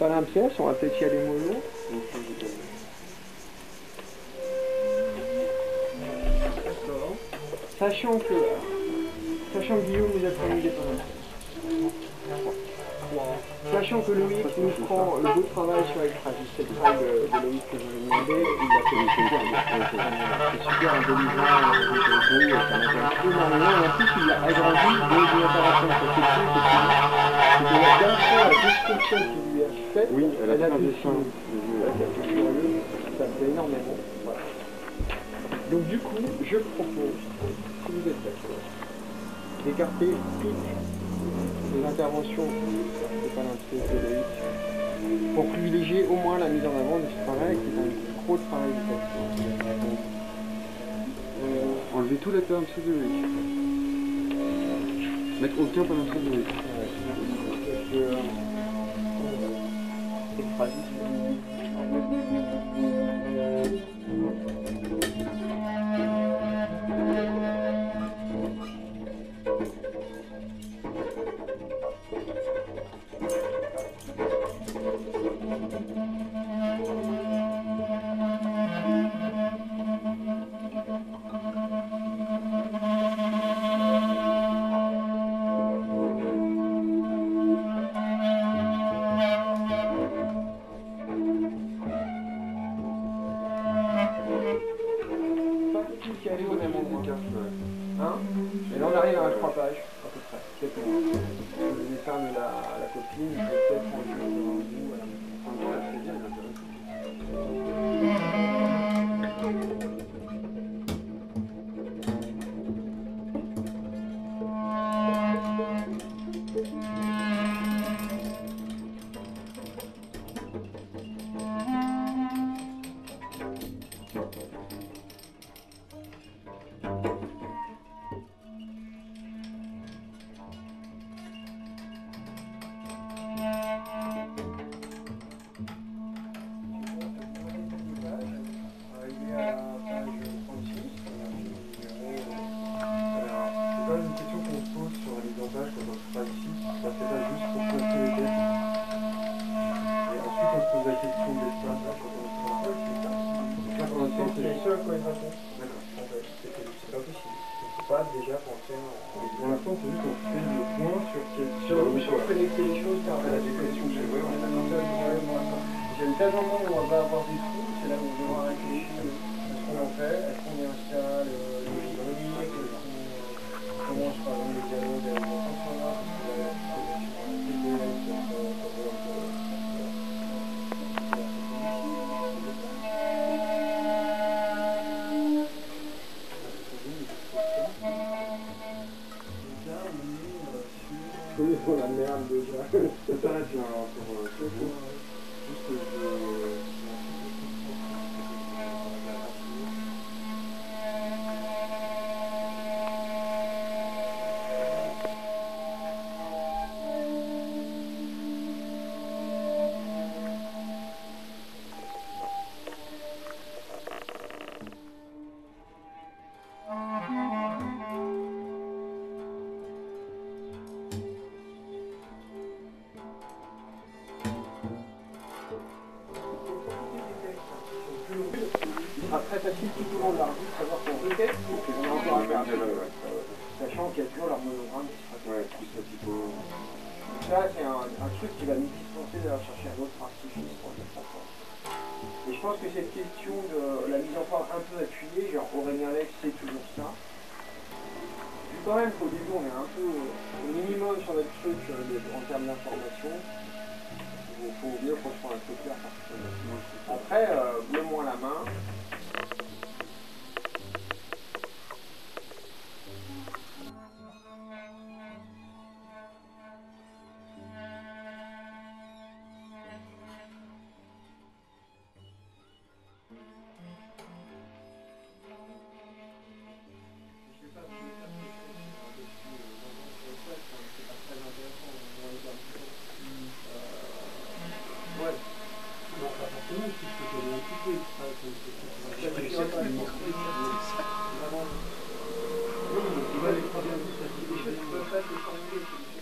Pas l'impièce, on va peut-être y aller mollo. D'accord. Sachant que Guillaume nous a promis des paroles. Sachant que Louis nous prend le beau travail sur les traces, cette trace de Louis que j'avais demandé, il a fait une c'est super un délivrant, ça m'intéresse énormément, et en plus il a agrandi deux opérations, c'était la dernière fois la description qu'il lui a faite, oui, elle a dessiné, ça me fait énormément, voilà. Donc du coup, je propose, si vous êtes d'accord, d'écarter toutes les interventions c'est pas l'intérêt pour privilégier au moins la mise en avant de ce travail qui est un gros travail de texte. Enlever tout la terme de Louis. Mettre aucun pas l'intérêt de Louis. C'est tragique.